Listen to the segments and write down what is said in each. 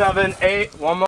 7, 8, one more.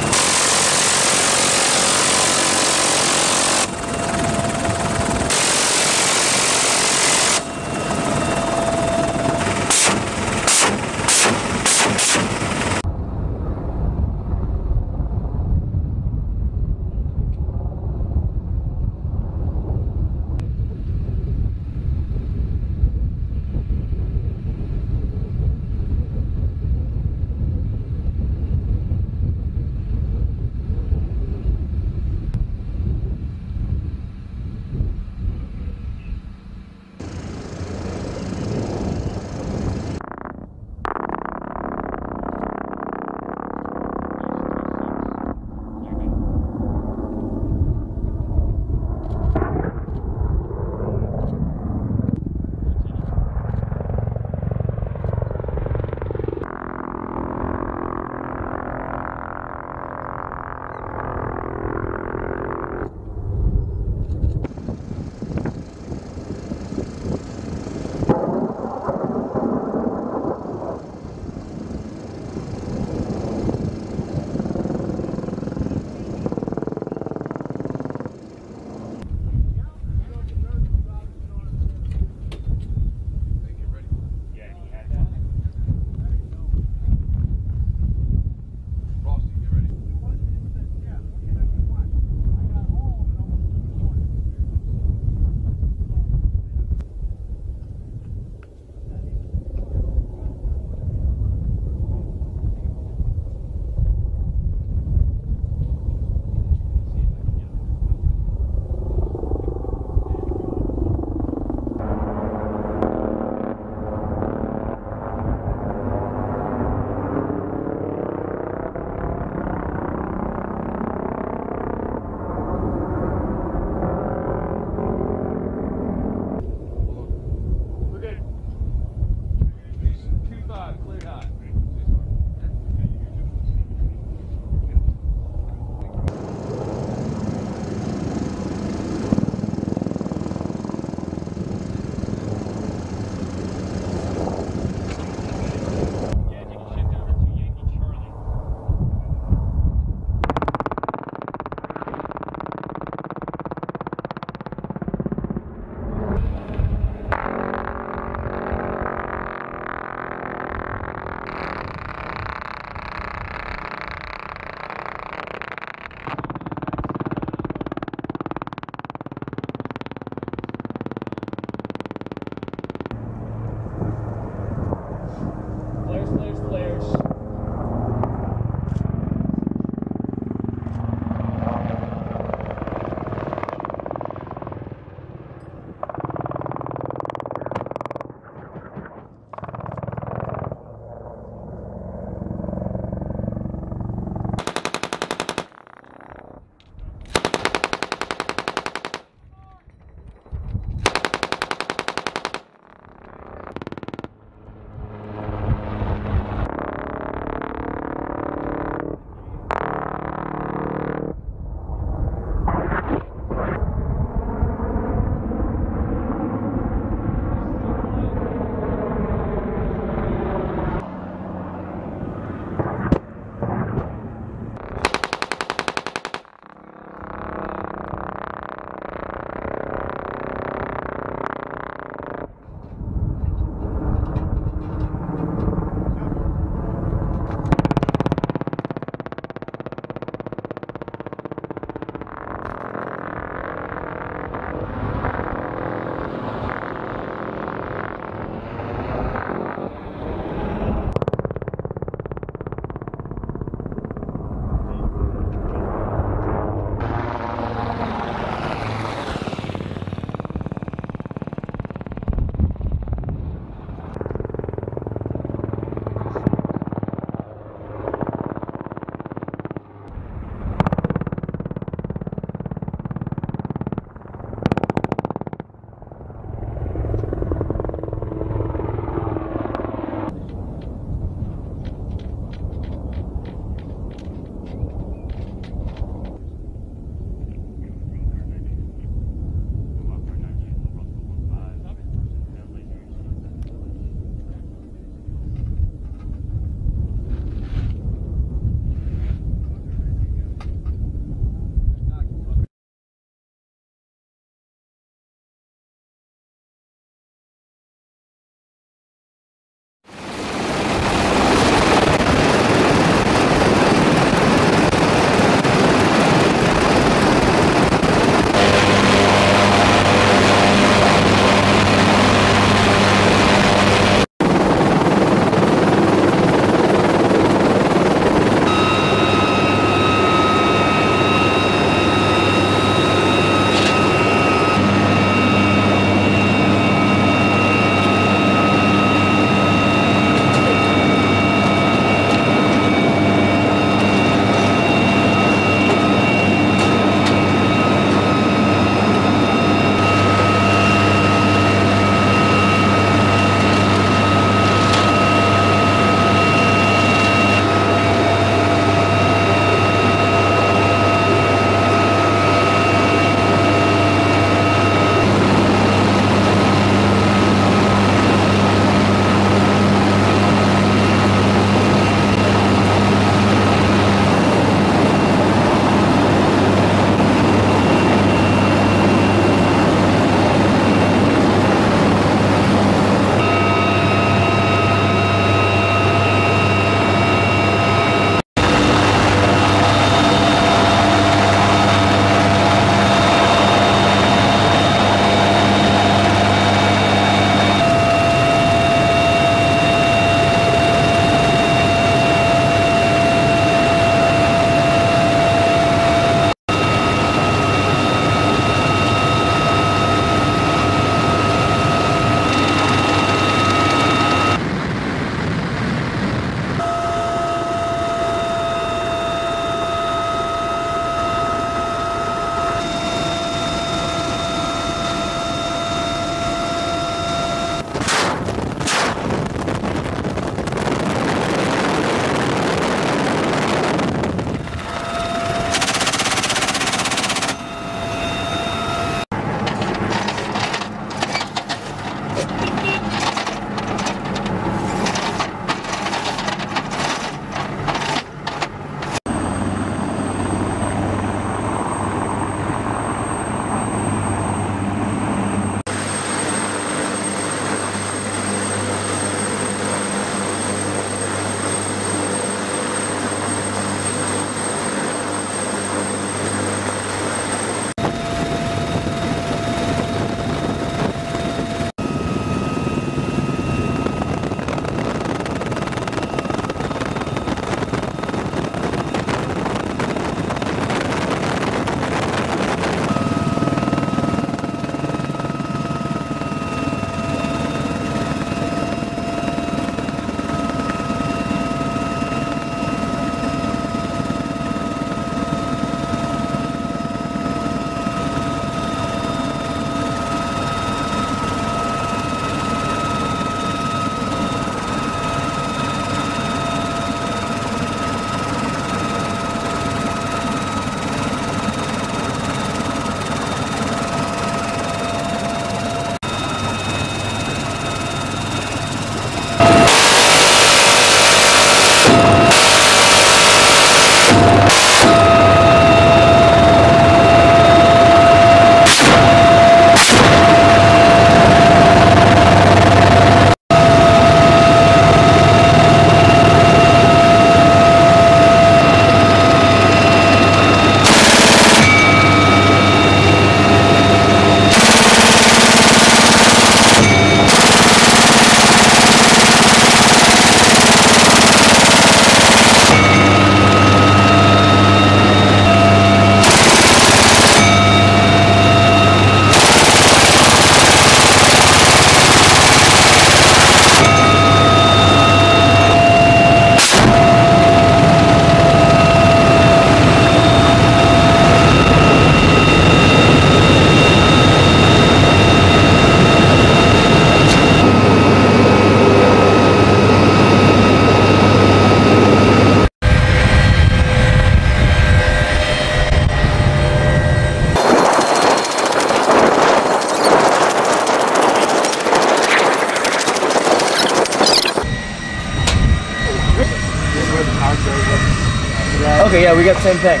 Okay, yeah, we got the same thing.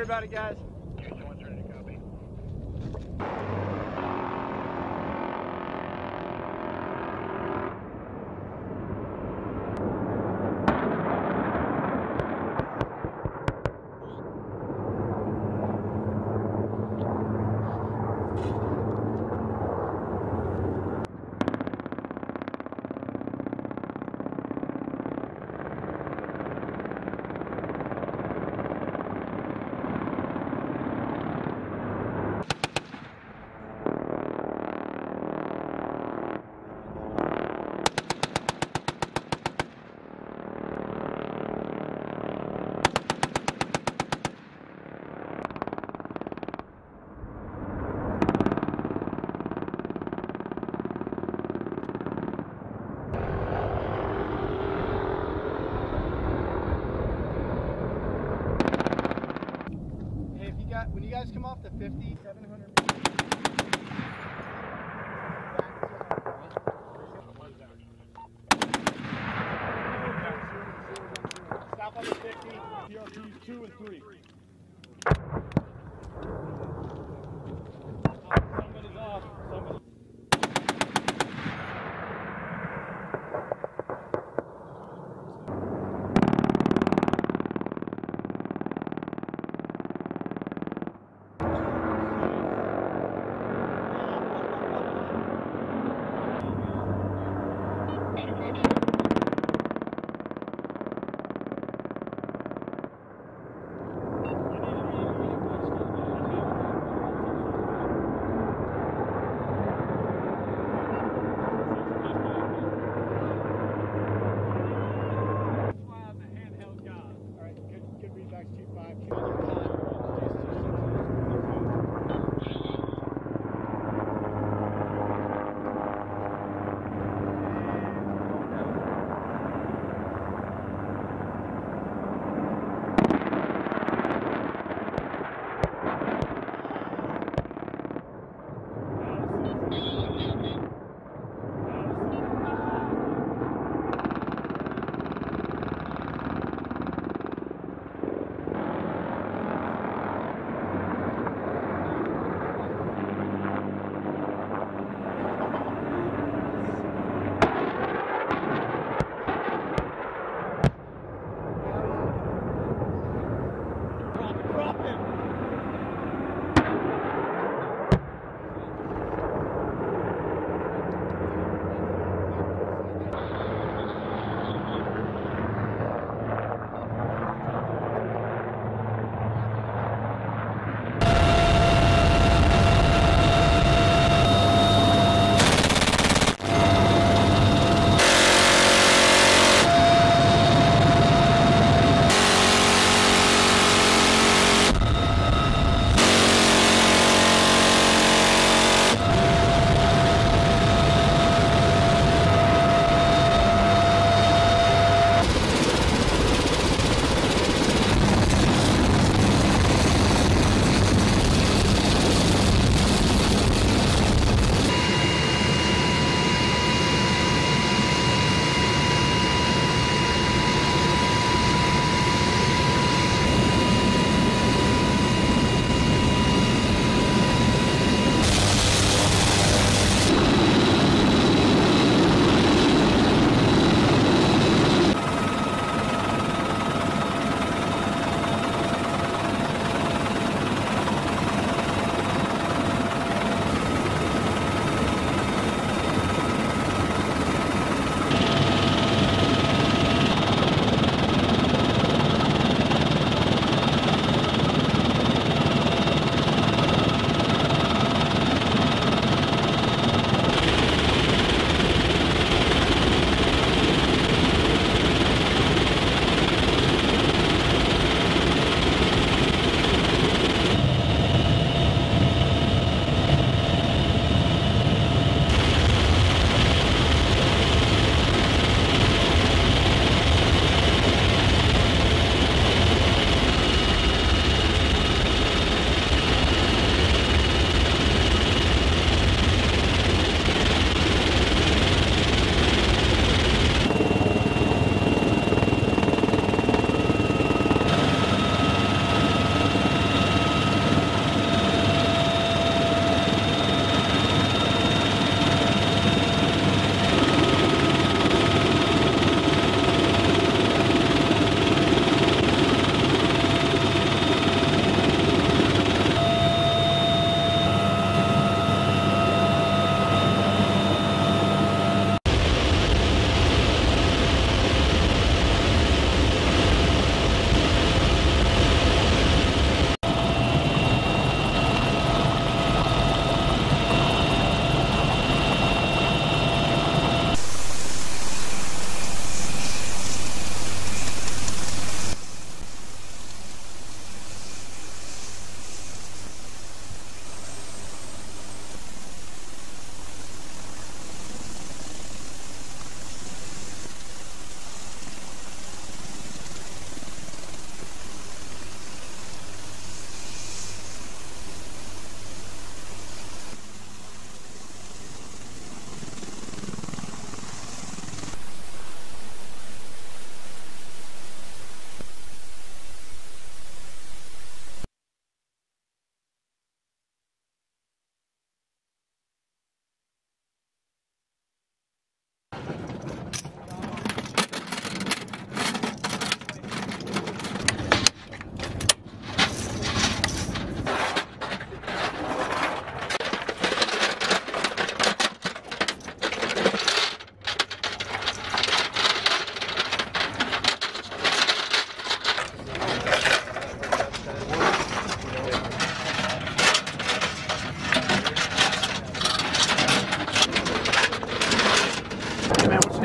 worry about it, guys. When you guys come off the 50, 700 stop on the 50, PRPs 2 and 3. Somebody's off. Somebody's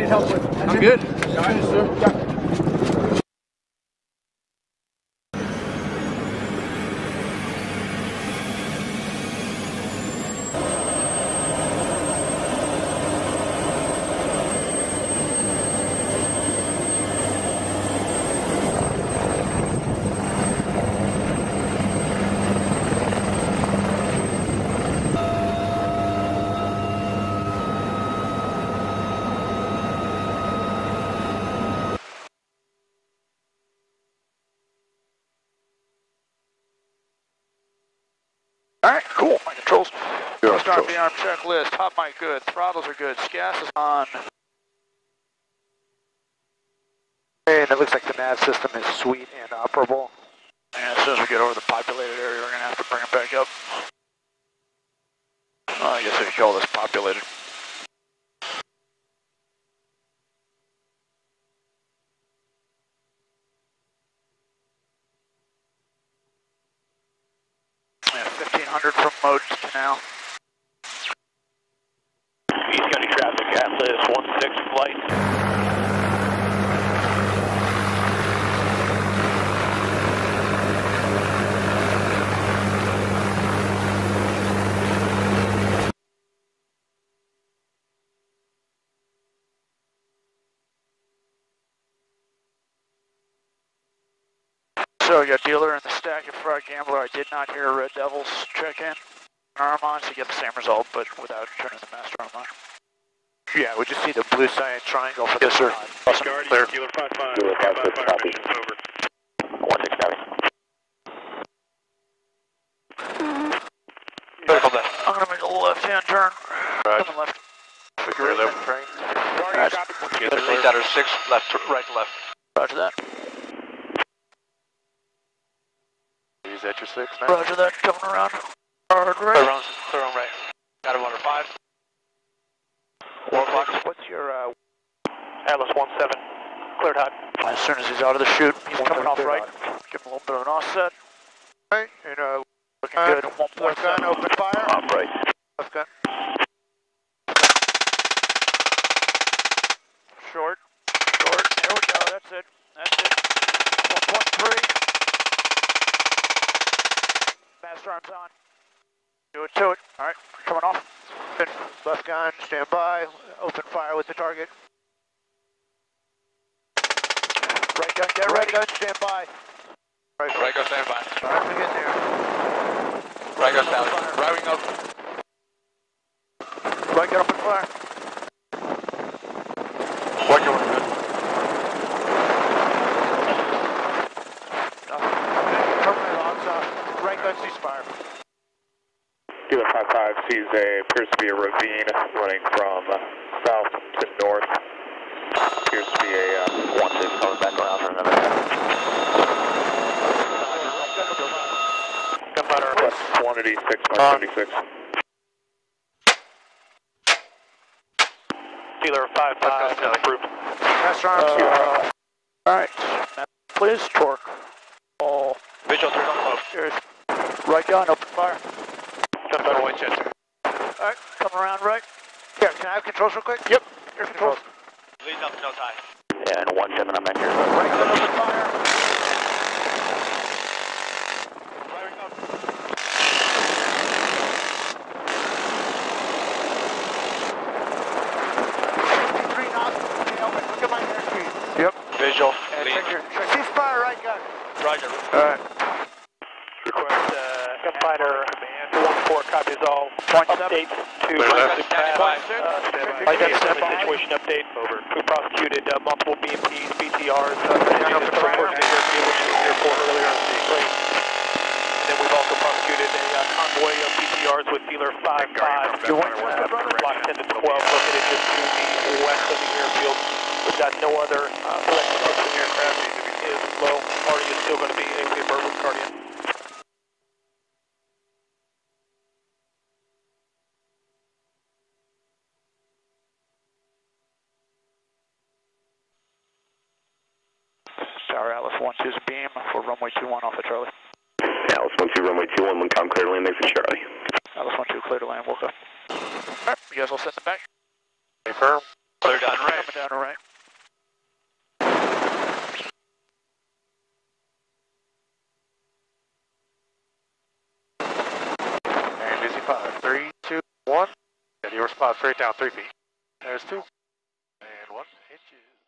need help with? I'm good. All right, sir. Yeah. Start beyond checklist, hot mic good, throttles are good, SCAS is on. And it looks like the NAD system is sweet and operable. And as soon as we get over the populated area, we're going to have to bring it back up. Well, I guess we call this populated. Yeah, 1500 from Modes Canal. Atlas 16 flight. So we got Dealer in the stack and Frog Gambler. I did not hear Red Devils check in. Arm on to get the same result, but without turning the master arm on. Yeah, we just need a blue cyan triangle for this, sir. Awesome. Guardian, Dealer 5-5, Dealer 5-5, copy. Over. 1-6, copy. I'm going to make a left-hand turn. Right. Coming left. Figure left train. Guardian, copy. We'll get 6, left to right to left. Roger that. Is that your 6 now? Roger that, coming around. Hard right. Clear on right. Got him under 5. Warlocks, what's your Atlas 17? Cleared hot. As soon as he's out of the chute, he's coming off right. Give him a little bit of an offset. Right, and looking good. 1.7. Gun, open fire. Off right. Left gun. Short. Short. There we go. That's it. That's it. 1.3. Master arms on. Do it to it. All right, coming off. Left gun, stand by, open fire with the target. Right gun, get right gun, stand by. Right gun, stand by. Alright, we get there. Right gun, stand by. Right wing up. Right gun, open fire. What you want to do? Terminal logs off. Right gun, ceasefire. Dealer 5-5 sees a, appears to be a ravine running from south to north. Appears to be a wanted. Coming back around for another time. Gunpowder request quantity 6.36. Dealer 5-5 is approved. Master arms. Alright. Please torque. All. Vigil 3 on low. Right gun, open fire. Winchester. Alright, come around right. Here, can I have controls real quick? Yep. Your controls. Lead up, no tie. And 17, I'm in here. Right gun, open fire. Right gun. Three knots, okay, open. Look at my airspeed. Yep. Visual. And trigger. Cease fire, right gun. Roger. Alright. Request, gunfighter. 4 copies all. Update to the situation update. Over. We prosecuted multiple BMPs, BTRs, earlier in the day. And then we've also prosecuted a convoy of BTRs with dealer 5-5. Block 10 to 12 located just to the west of the airfield. We've got no other collection aircraft. Is low. Party is still going to be a verbal guardian. Tower Atlas 12's beam for runway 21 off of Charlie. Atlas 12, runway 21, Wincom clear to land, make for Charlie. Atlas 12, clear to land, we'll go. Alright, you guys all set in the back? Affirm. Clear down right. Coming down right. And busy 5, 3, 2, 1. And your spot straight down 3 feet. There's 2. And 1 inches.